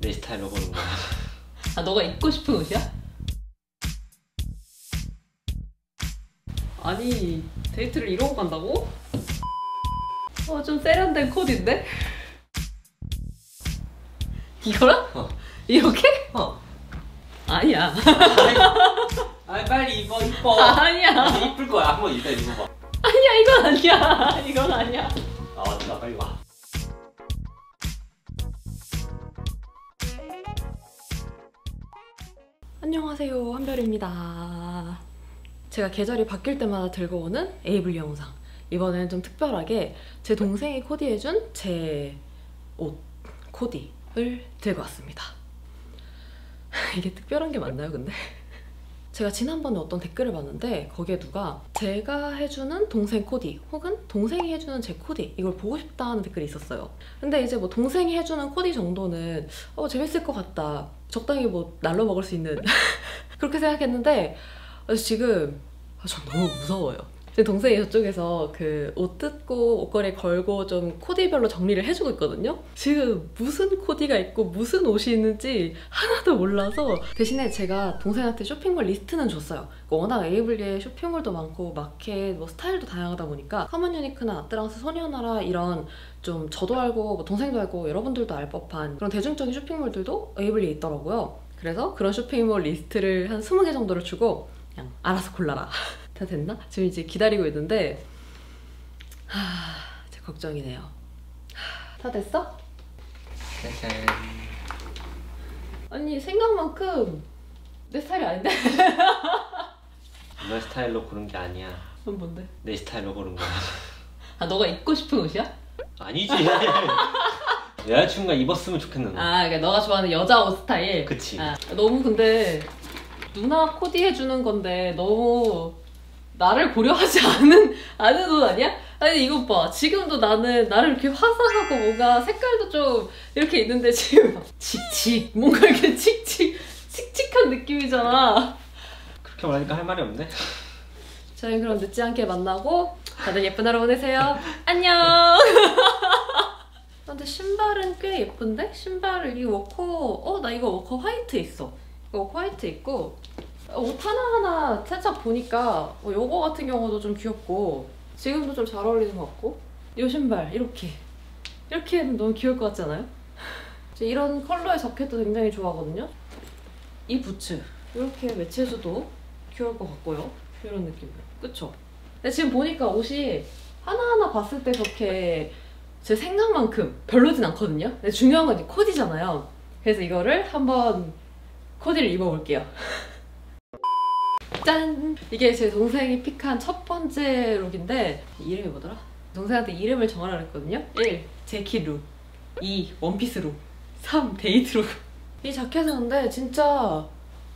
내 스타일로 고른 거야. 아, 너가 입고 싶은 옷이야? 아니, 데이트를 이러고 간다고? 어, 좀 세련된 코디인데? 이거랑? 어. 이렇게? 어. 아니야. 아니, 빨리 입어, 이뻐. 아니야. 이쁠 거야. 한번 일단 입어봐. 아니야, 이건 아니야. 이건 아니야. 아, 왔다. 빨리 와. 안녕하세요, 한별입니다. 제가 계절이 바뀔 때마다 들고 오는 에이블리 영상. 이번에는 좀 특별하게 제 동생이 코디해준 제 옷 코디를 들고 왔습니다. 이게 특별한 게 맞나요, 근데? 제가 지난번에 어떤 댓글을 봤는데 거기에 누가 제가 해주는 동생 코디 혹은 동생이 해주는 제 코디 이걸 보고 싶다는 댓글이 있었어요. 근데 이제 뭐 동생이 해주는 코디 정도는 재밌을 것 같다, 적당히 뭐 날로 먹을 수 있는 그렇게 생각했는데 지금 전 너무 무서워요. 제 동생이 저쪽에서 그 옷 뜯고 옷걸이 걸고 좀 코디별로 정리를 해주고 있거든요. 지금 무슨 코디가 있고 무슨 옷이 있는지 하나도 몰라서, 대신에 제가 동생한테 쇼핑몰 리스트는 줬어요. 워낙 에이블리에 쇼핑몰도 많고 마켓, 뭐 스타일도 다양하다 보니까 커먼 유니크나 아뜨랑스, 소녀나라 이런 좀 저도 알고 뭐 동생도 알고 여러분들도 알 법한 그런 대중적인 쇼핑몰들도 에이블리에 있더라고요. 그래서 그런 쇼핑몰 리스트를 한 20개 정도를 주고 그냥 알아서 골라라. 다 됐나? 지금 이제 기다리고 있는데 이제 걱정이네요. 다 됐어? 짜잔. 아니, 생각만큼 내 스타일이 아닌데? 너 스타일로 고른 게 아니야. 그럼 뭔데? 내 스타일로 고른 거야. 아, 너가 입고 싶은 옷이야? 아니지. 여자친구가 입었으면 좋겠는데. 아, 그러니까 너가 좋아하는 여자 옷 스타일? 그치. 아, 너무 근데 누나 코디해주는 건데 너무 나를 고려하지 않은 옷 아니야? 아니, 이거 봐. 지금도 나는 나를 이렇게 화사하고 뭔가 색깔도 좀 이렇게 있는데 지금 칙칙, 뭔가 이렇게 칙칙한 느낌이잖아. 그렇게 말하니까 할 말이 없네. 저희 그럼 늦지 않게 만나고 다들 예쁜 하루 보내세요. 안녕. 근데 신발은 꽤 예쁜데? 신발을 이 워커, 나 이거 워커 화이트 있어. 워커 화이트 있고, 옷 하나하나 살짝 보니까 요거 같은 경우도 좀 귀엽고 지금도 좀 잘 어울리는 것 같고, 요 신발 이렇게 하면 너무 귀여울 것 같지 않아요? 이런 컬러의 자켓도 굉장히 좋아하거든요. 이 부츠 이렇게 매치해줘도 귀여울 것 같고요. 이런 느낌으로, 그쵸? 근데 지금 보니까 옷이 하나하나 봤을 때 그렇게 제 생각만큼 별로진 않거든요. 근데 중요한 건 이 코디잖아요. 그래서 이거를 한번 코디를 입어볼게요. 짠! 이게 제 동생이 픽한 첫 번째 룩인데 이름이 뭐더라? 동생한테 이름을 정하라고 했거든요. 1. 재킷 룩, 2. 원피스 룩, 3. 데이트 룩. 이 자켓은 근데 진짜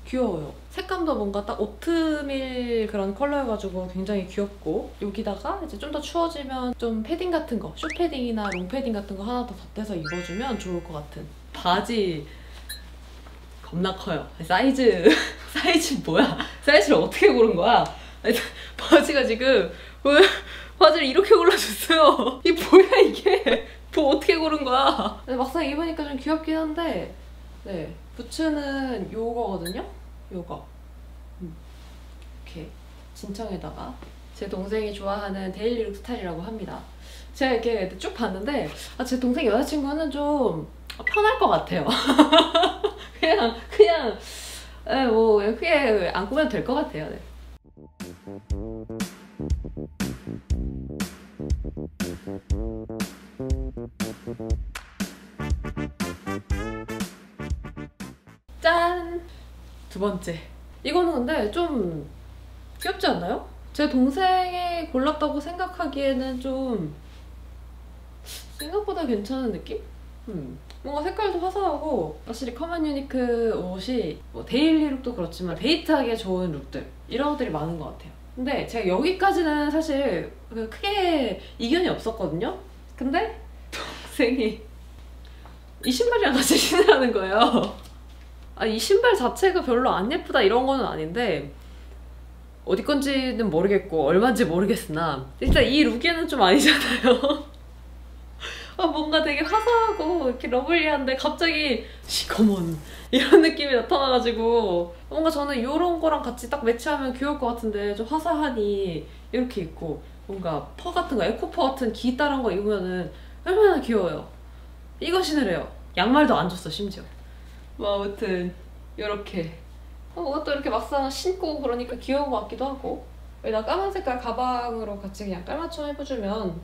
귀여워요. 색감도 뭔가 딱 오트밀 그런 컬러여가지고 굉장히 귀엽고, 여기다가 이제 좀 더 추워지면 좀 패딩 같은 거, 숏 패딩이나 롱 패딩 같은 거 하나 더 덧대서 입어주면 좋을 것 같은 바지. 겁나 커요. 사이즈 뭐야? 사이즈를 어떻게 고른 거야? 아니, 바지가 지금 바지를 이렇게 골라줬어요. 이게 뭐야, 이게? 뭐 어떻게 고른 거야? 막상 입으니까 좀 귀엽긴 한데, 네, 부츠는 요거거든요? 요거. 이렇게 진청에다가 제 동생이 좋아하는 데일리룩 스타일이라고 합니다. 제가 이렇게 쭉 봤는데 제 동생 여자친구는 좀 편할 것 같아요. 그냥 뭐 크게 안 꾸며도 될 것 같아요. 네. 짠! 두 번째. 이거는 근데 좀 귀엽지 않나요? 제 동생이 골랐다고 생각하기에는 좀 생각보다 괜찮은 느낌? 뭔가 색깔도 화사하고, 확실히 커먼 유니크 옷이 뭐 데일리 룩도 그렇지만 데이트하기에 좋은 룩들, 이런 것들이 많은 것 같아요. 근데 제가 여기까지는 사실 크게 이견이 없었거든요. 근데 동생이 이 신발이랑 같이 신으라는 거예요. 아니, 이 신발 자체가 별로 안 예쁘다 이런 거는 아닌데 어디 건지는 모르겠고 얼마인지 모르겠으나 일단 이 룩에는 좀 아니잖아요. 뭔가 되게 화사하고 이렇게 러블리한데 갑자기 시커먼 이런 느낌이 나타나가지고 뭔가 저는 이런 거랑 같이 딱 매치하면 귀여울 것 같은데 좀 화사하니 이렇게 있고 뭔가 퍼 같은 거, 에코퍼 같은 기다란 거 입으면은 얼마나 귀여워요. 이거 신으래요. 양말도 안 줬어 심지어. 뭐 아무튼 이렇게 이것도 이렇게 막상 신고 그러니까 귀여운 것 같기도 하고 여기다 까만 색깔 가방으로 같이 그냥 깔맞춤 해주면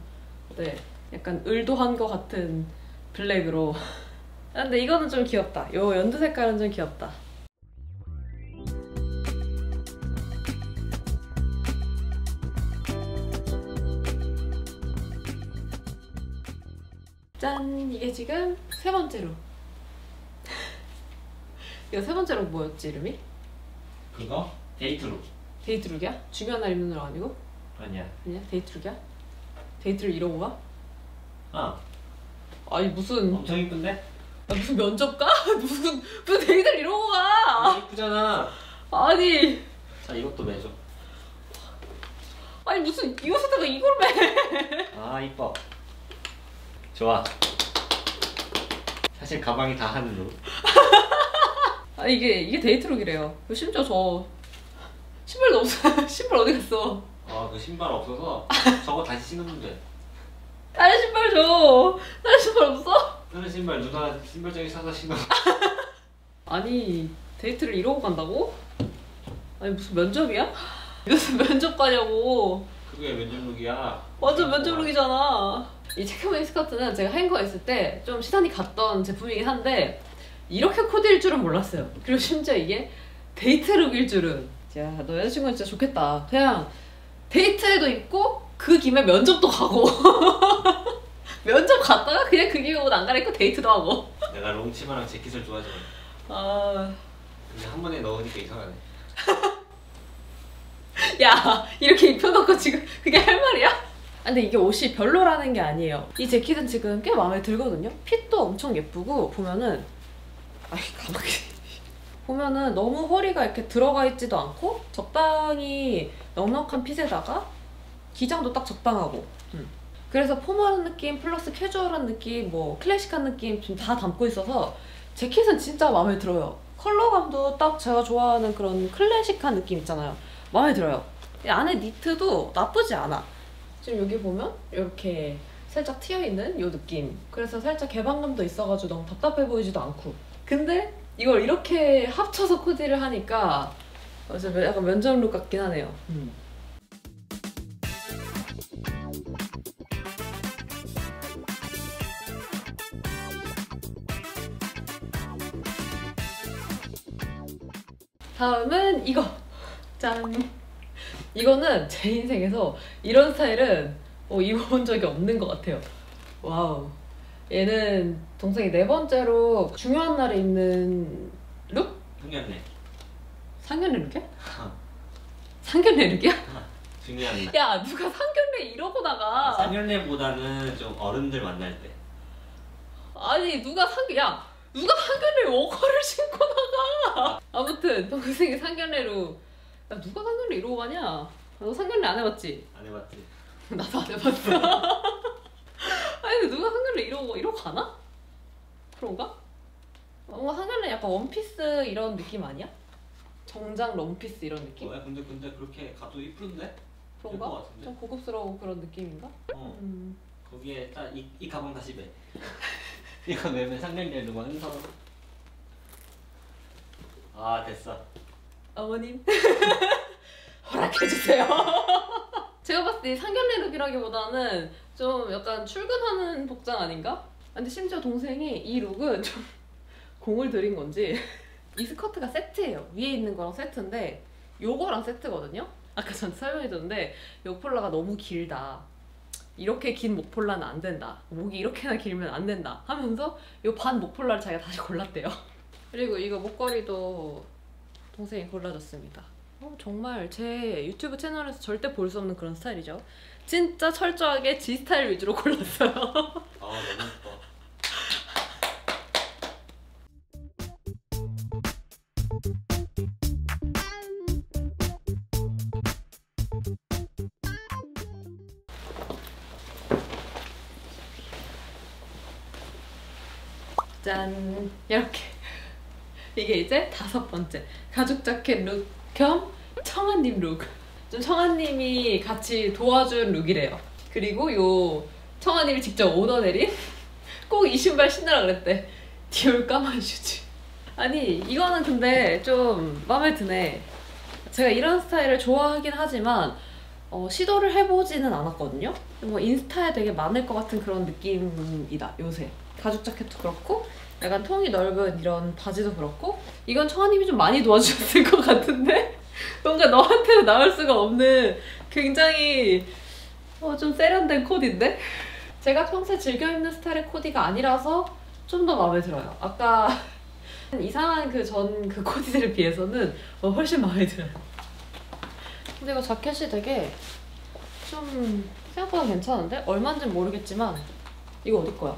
네 약간 을도한 것 같은 블랙으로 근데 이거는 좀 귀엽다. 요 연두 색깔은 좀 귀엽다. 짠! 이게 지금 세 번째로 이거 세 번째로 뭐였지 이름이? 그거? 데이트룩. 데이트룩이야? 중요한 날 입는 룩 아니고? 아니야 데이트룩이야? 데이트룩 이러고 가? 어. 아니 무슨 엄청 이쁜데? 아, 무슨 면접가? 무슨 데이트를 이러고 가! 이쁘잖아. 아니 자 이것도 매줘. 아니 무슨 이 옷에다가 이걸 매. 아 이뻐. 좋아. 사실 가방이 다 하는 룩. 아 이게 데이트룩이래요. 심지어 저 신발도 없어. 신발 어디 갔어? 아 그 신발 없어서 저거 다시 신으면 돼. 다른 신발 줘. 다른 신발 없어? 다른 신발 누나 신발장에 사서 신어. 아니 데이트를 이러고 간다고? 아니 무슨 면접이야? 무슨 면접 가냐고. 그게 면접룩이야. 완전 면접룩이잖아. 이 체크무늬 스커트는 제가 행거 있을 때 좀 시선이 갔던 제품이긴 한데 이렇게 코디일 줄은 몰랐어요. 그리고 심지어 이게 데이트룩일 줄은. 야, 너 여자친구는 진짜 좋겠다. 그냥 데이트에도 입고 그 김에 면접도 가고 면접 갔다가 그냥 그 김에 옷 안 갈아입고 데이트도 하고. 내가 롱치마랑 재킷을 좋아하잖아. 아 근데 한 번에 넣으니까 이상하네. 야 이렇게 입혀놓고 지금 그게 할 말이야? 근데 이게 옷이 별로라는 게 아니에요. 이 재킷은 지금 꽤 마음에 들거든요. 핏도 엄청 예쁘고 보면은 아이 가만히 보면은 너무 허리가 이렇게 들어가 있지도 않고 적당히 넉넉한 핏에다가 기장도 딱 적당하고 그래서 포멀한 느낌 플러스 캐주얼한 느낌 뭐 클래식한 느낌 지금 다 담고 있어서 재킷은 진짜 마음에 들어요. 컬러감도 딱 제가 좋아하는 그런 클래식한 느낌 있잖아요. 마음에 들어요. 안에 니트도 나쁘지 않아. 지금 여기 보면 이렇게 살짝 트여있는 요 느낌. 그래서 살짝 개방감도 있어가지고 너무 답답해 보이지도 않고. 근데 이걸 이렇게 합쳐서 코디를 하니까 약간 면접룩 같긴 하네요. 다음은 이거! 짠! 이거는 제 인생에서 이런 스타일은 입어본 적이 없는 것 같아요. 와우. 얘는 동생이 네 번째로 중요한 날에 입는 룩? 상견례. 상견례 룩이야? 상견례 룩이야? 중요한 날. 야 누가 상견례 이러고 나가. 상견례보다는 좀 어른들 만날 때. 아니 누가 상견례 워커를 신고 나가. 아무튼 동생이 상견례 룩. 야 누가 상견례 이러고 가냐? 너 상견례 안 해봤지? 안 해봤지. 나도 안 해봤어. 아니 근데 누가 상견례 이러고 가나? 그런가? 뭔가 상견례 약간 원피스 이런 느낌 아니야? 정장 롱피스 이런 느낌? 왜? 근데 그렇게 가도 이쁜데? 그런가? 좀 고급스러운 그런 느낌인가? 거기에 딱 이 가방 다시 매. 이거 매면 상견례 이러고 행사. 아 됐어. 어머님 허락해주세요. 제가 봤을 때 상견례 룩이라기보다는 좀 약간 출근하는 복장 아닌가? 근데 심지어 동생이 이 룩은 좀 공을 들인 건지 이 스커트가 세트예요. 위에 있는 거랑 세트인데 요거랑 세트거든요? 아까 전 설명해줬는데 목폴라가 너무 길다. 이렇게 긴 목폴라는 안 된다. 목이 이렇게나 길면 안 된다 하면서 요 반 목폴라를 자기가 다시 골랐대요. 그리고 이거 목걸이도 동생이 골라줬습니다. 정말 제 유튜브 채널에서 절대 볼 수 없는 그런 스타일이죠. 진짜 철저하게 지 스타일 위주로 골랐어요. 아 너무 예뻐. 짠! 이렇게 이게 이제 5번째 가죽 자켓 룩 겸 청아님 룩. 좀 청아님이 같이 도와준 룩이래요. 그리고 요 청아님이 직접 오더 내린 꼭 이 신발 신으라 그랬대. 디올 까만 슈즈. 아니 이거는 근데 좀 마음에 드네. 제가 이런 스타일을 좋아하긴 하지만 시도를 해보지는 않았거든요. 뭐 인스타에 되게 많을 것 같은 그런 느낌이다 요새. 가죽 자켓도 그렇고 약간 통이 넓은 이런 바지도 그렇고 이건 청아님이 좀 많이 도와주셨을 것 같은데 뭔가 너한테는 나올 수가 없는 굉장히 좀 세련된 코디인데? 제가 평소에 즐겨 입는 스타일의 코디가 아니라서 좀 더 마음에 들어요. 아까 이상한 그 코디들에 비해서는 훨씬 마음에 들어요. 근데 이거 자켓이 되게 좀 생각보다 괜찮은데? 얼마인지는 모르겠지만 이거 어디 거야?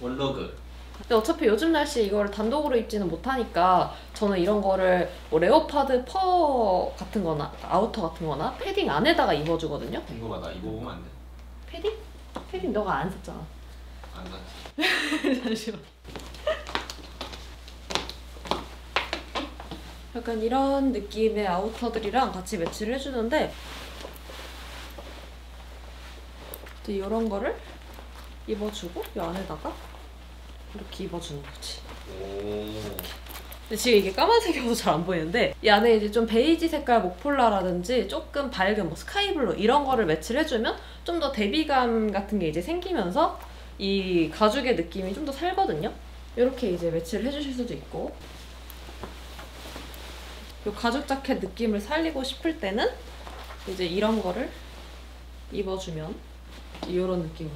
원로그. 근데 어차피 요즘 날씨 이거를 단독으로 입지는 못하니까 저는 이런 거를 뭐 레오파드 퍼 같은 거나 아우터 같은 거나 패딩 안에다가 입어주거든요. 궁금하다. 입어보면 안 돼? 패딩? 패딩 너가 안 샀잖아. 안 샀지. 잠시만. 약간 이런 느낌의 아우터들이랑 같이 매치를 해주는데 또 이런 거를 입어주고 이 안에다가 이렇게 입어주는 거지. 근데 지금 이게 까만색이어서 잘 안 보이는데 이 안에 이제 좀 베이지 색깔 목폴라라든지 조금 밝은 뭐 스카이블루 이런 거를 매치를 해주면 좀 더 대비감 같은 게 이제 생기면서 이 가죽의 느낌이 좀 더 살거든요. 이렇게 이제 매치를 해주실 수도 있고 이 가죽 자켓 느낌을 살리고 싶을 때는 이제 이런 거를 입어주면 이런 느낌으로.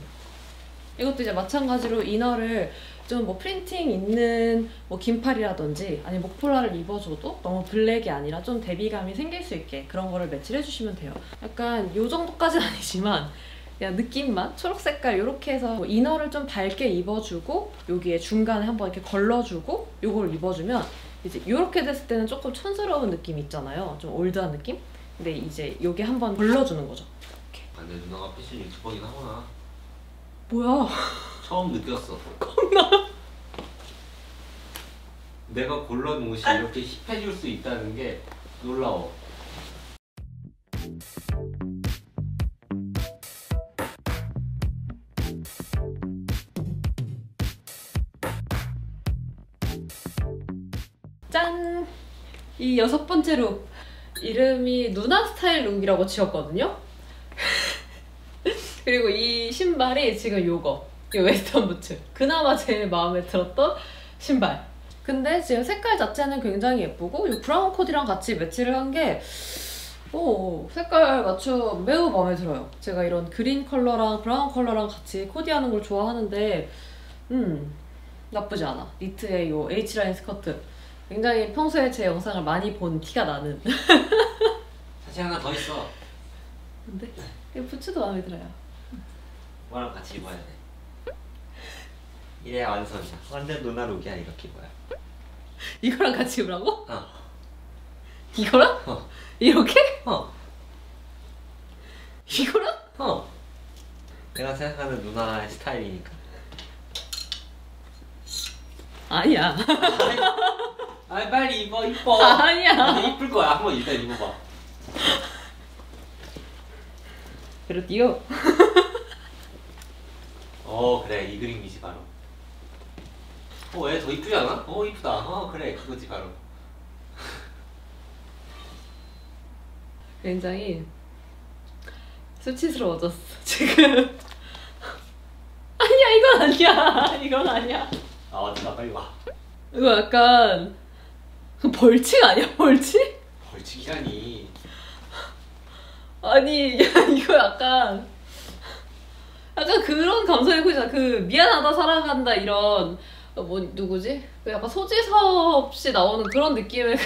이것도 이제 마찬가지로 이너를 좀 뭐 프린팅 있는 뭐 긴팔이라든지 아니면 목폴라를 입어줘도 너무 블랙이 아니라 좀 대비감이 생길 수 있게 그런 거를 매치를 해주시면 돼요. 약간 요 정도까지는 아니지만 그냥 느낌만 초록 색깔 요렇게 해서 뭐 이너를 좀 밝게 입어주고 여기에 중간에 한번 이렇게 걸러주고 요걸 입어주면 이제 요렇게 됐을 때는 조금 촌스러운 느낌 있잖아요. 좀 올드한 느낌? 근데 이제 요게 한번 걸러주는 거죠. 이렇게. 아, 내 누나가 패션 유튜버긴 하구나. 뭐야? 처음 느꼈어. 겁나. 내가 골라놓은 옷이 이렇게 힙해질 수 있다는 게 놀라워. 짠! 이 6번째 룩. 이름이 누나 스타일 룩이라고 지었거든요? 그리고 이 신발이 지금 요거 이 웨스턴 부츠. 그나마 제일 마음에 들었던 신발. 근데 지금 색깔 자체는 굉장히 예쁘고 이 브라운 코디랑 같이 매치를 한 게 색깔 맞춤 매우 마음에 들어요. 제가 이런 그린 컬러랑 브라운 컬러랑 같이 코디하는 걸 좋아하는데 나쁘지 않아. 니트의 요 H라인 스커트. 굉장히 평소에 제 영상을 많이 본 티가 나는. 사실 하나 더 있어. 근데 이 부츠도 마음에 들어요. 뭐랑 같이 입어야 돼. 이래야 완성이야. 완전 누나 룩이야. 이렇게 입어야. 이거랑 같이 입으라고? 어. 이거랑? 어. 이렇게? 어. 이거랑? 어. 내가 생각하는 누나의 스타일이니까. 아니야. 아니 빨리 입어. 이뻐. 아니야. 이쁠 거야. 한번 일단 입어봐. 그래도 뛰어. 그래 이 그림이지 바로. 왜 더 이쁘지 않아? 이쁘다. 그래 그거지 바로. 굉장히 수치스러워졌어 지금. 아니야 이건 아니야 이건 아니야. 아 맞다 빨리 와. 이거 약간 벌칙 아니야 벌칙? 벌칙이라니. 아니 야, 이거 약간 그런 감성이 보이잖아. 그 미안하다 사랑한다 이런 뭐 누구지? 약간 소지섭 씨 나오는 그런 느낌의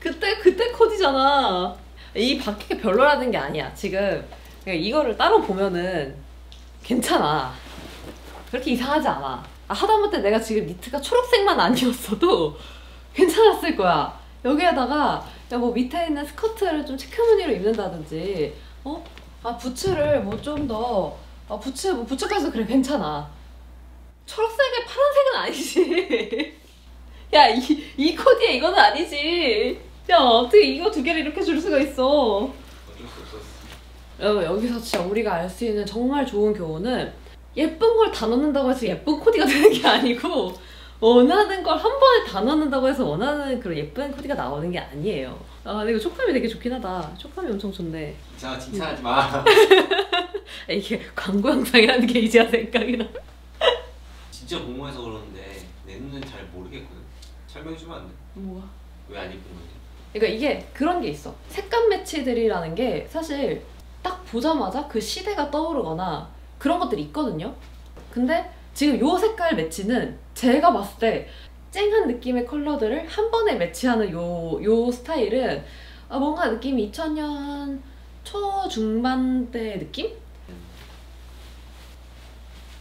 그때 코디잖아. 이 밖에 별로라는 게 아니야 지금. 그러니까 이거를 따로 보면은 괜찮아. 그렇게 이상하지 않아. 하다못해 내가 지금 니트가 초록색만 아니었어도 괜찮았을 거야. 여기에다가 뭐 밑에 있는 스커트를 좀 체크무늬로 입는다든지 부츠를 뭐 좀 더 부츠까지도 그래 괜찮아. 초록색에 파란색은 아니지. 야, 이 코디에 이건 아니지. 야, 어떻게 이거 두 개를 이렇게 줄 수가 있어. 어쩔 수 없었어. 여러분, 여기서 진짜 우리가 알 수 있는 정말 좋은 교훈은 예쁜 걸 다 넣는다고 해서 예쁜 코디가 되는 게 아니고 원하는 걸 한 번에 다 넣는다고 해서 원하는 그런 예쁜 코디가 나오는 게 아니에요. 아, 근데 이거 촉감이 되게 좋긴 하다. 촉감이 엄청 좋네. 자, 칭찬하지 마. 이게 광고 영상이라는 게 이제야 생각이 나. 진짜 공모해서 그러는데 내 눈엔 잘 모르겠거든. 설명해주면 안 돼? 뭐가? 왜 안 예쁜 거지? 그러니까 이게 그런 게 있어. 색감 매치들이라는 게 사실 딱 보자마자 그 시대가 떠오르거나 그런 것들이 있거든요. 근데 지금 요 색깔 매치는 제가 봤을 때 쨍한 느낌의 컬러들을 한 번에 매치하는 요 스타일은 뭔가 느낌이 2000년 초중반대 느낌?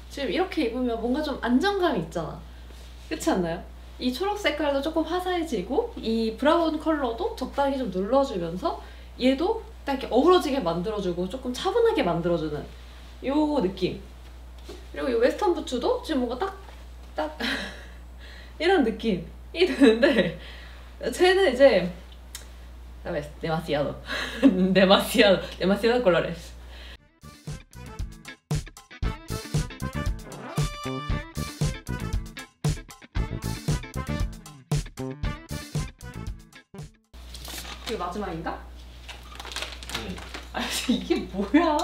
지금 이렇게 입으면 뭔가 좀 안정감이 있잖아. 그렇지 않나요? 이 초록 색깔도 조금 화사해지고 이 브라운 컬러도 적당히 좀 눌러주면서 얘도 딱 이렇게 어우러지게 만들어주고 조금 차분하게 만들어주는 요 느낌. 그리고 이 웨스턴 부츠도 지금 뭔가 딱 이런 느낌이 드는데 쟤는 이제 demasiado demasiado colores. 이게 마지막인가? 응. 아니 이게 뭐야?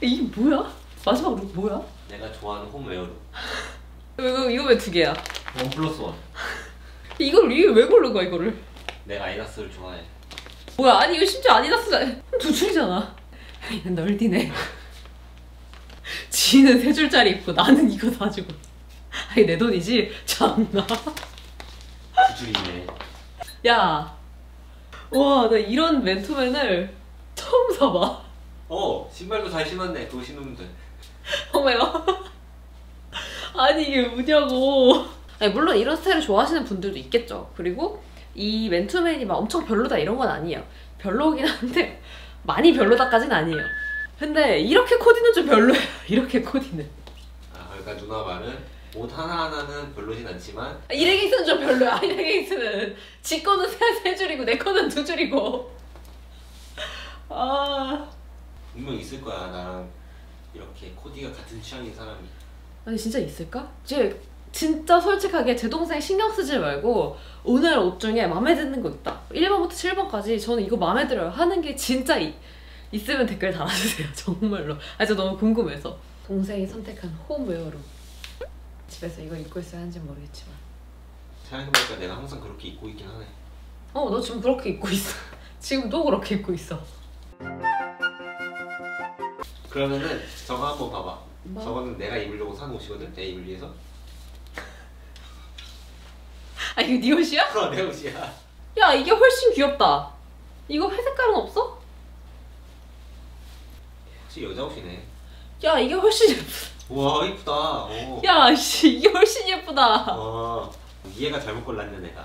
이게 뭐야? 마지막 룩 뭐야? 내가 좋아하는 홈웨어룩. 이거 왜 두 개야? 원 플러스 원. 이걸 왜 고른 거야 이거를? 내가 아디다스를 좋아해. 뭐야, 아니 이거 심지어 아디다스잖아. 두 줄이잖아. 얘는 널디네. 지는 세 줄짜리 입고 나는 이거 사주고. 아니 내 돈이지? 참나. 두 줄이네. 야, 와, 나 이런 맨투맨을 처음 사봐. 신발도 잘 신었네. 그거 신으면 돼. 어머요. 아니 이게 뭐냐고. 아니, 물론 이런 스타일을 좋아하시는 분들도 있겠죠. 그리고 이 맨투맨이 막 엄청 별로다 이런 건 아니에요. 별로긴 한데 많이 별로다까지는 아니에요. 근데 이렇게 코디는 좀 별로예요. 이렇게 코디는. 아, 그러니까 누나 말은 옷 하나하나는 별로진 않지만 이 레깅스는 좀 별로야. 이 레깅스는 지 거는 세 줄이고 내 거는 두 줄이고. 아... 분명 있을 거야, 나랑 이렇게 코디가 같은 취향인 사람이. 아니 진짜 있을까? 진짜 솔직하게 제 동생 신경 쓰지 말고 오늘 옷 중에 마음에 드는 거 있다, 1번부터 7번까지 저는 이거 마음에 들어요 하는 게 진짜 있으면 댓글 달아주세요. 정말로. 아니 저 너무 궁금해서. 동생이 선택한 홈웨어로 집에서 이거 입고 있어야 하는지 모르겠지만 생각해보니까 내가 항상 그렇게 입고 있긴 하네. 너 지금 그렇게 입고 있어. 지금도 그렇게 입고 있어. 그러면은 저거 한번 봐봐. 뭐? 저거는 내가 입으려고 산 옷이거든? 에이블리에서. 아 이거 네 옷이야? 내 옷이야. 야 이게 훨씬 귀엽다. 이거 회색깔은 없어? 혹시 여자 옷이네. 야 이게 훨씬 예쁘다. 우와 예쁘다. 야 씨, 이게 훨씬 예쁘다. 이해가 잘못 골랐네 내가.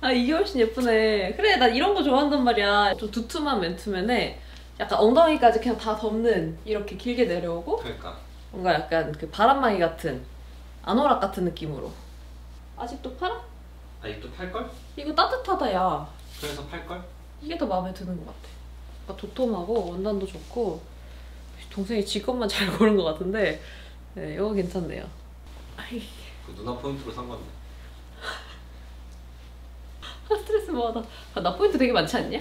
아 이게 훨씬 예쁘네. 그래 나 이런 거 좋아한단 말이야. 좀 두툼한 맨투맨에 약간 엉덩이까지 그냥 다 덮는, 이렇게 길게 내려오고. 그러니까 뭔가 약간 그 바람막이 같은 아노락 같은 느낌으로. 아직도 팔아? 아직도 팔걸? 이거 따뜻하다. 야 그래서 팔걸? 이게 더 마음에 드는 것 같아. 그러니까 도톰하고 원단도 좋고. 동생이 지 것만 잘 고른 것 같은데. 네, 이거 괜찮네요. 아이 그 누나 포인트로 산 건데. 스트레스 받아. 나 포인트 되게 많지 않냐?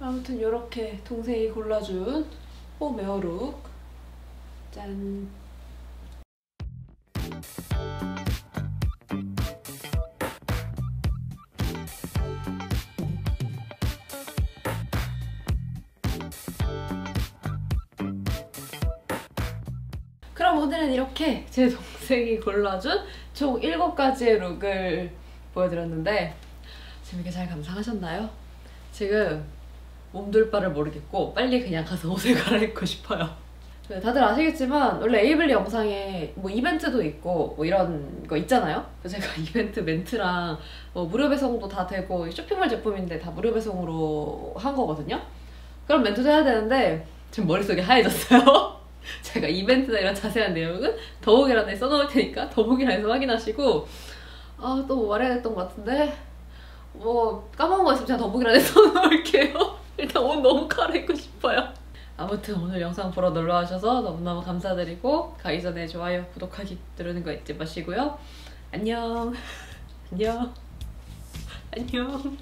아무튼 이렇게 동생이 골라준 홈웨어룩. 짠. 그럼 오늘은 이렇게 제 동생이 골라준 총 7가지의 룩을 보여드렸는데 재밌게 잘 감상하셨나요? 지금 몸둘 바를 모르겠고 빨리 그냥 가서 옷을 갈아입고 싶어요. 다들 아시겠지만 원래 에이블리 영상에 뭐 이벤트도 있고 뭐 이런 거 있잖아요. 그래서 제가 이벤트 멘트랑 뭐 무료 배송도 다 되고 쇼핑몰 제품인데 다 무료 배송으로 한 거거든요. 그런 멘트도 해야 되는데 지금 머릿속이 하얘졌어요. 제가 이벤트나 이런 자세한 내용은 더보기란에 써놓을 테니까 더보기란에서 확인하시고, 아, 또 뭐 말해야 했던 것 같은데 뭐 까먹은 거 있으면 제가 더보기란에 써놓을게요. 일단 옷 너무 갈아입고 싶어요. 아무튼 오늘 영상 보러 놀러와셔서 너무너무 감사드리고, 가기 전에 좋아요, 구독하기 누르는 거 잊지 마시고요. 안녕. 안녕. 안녕.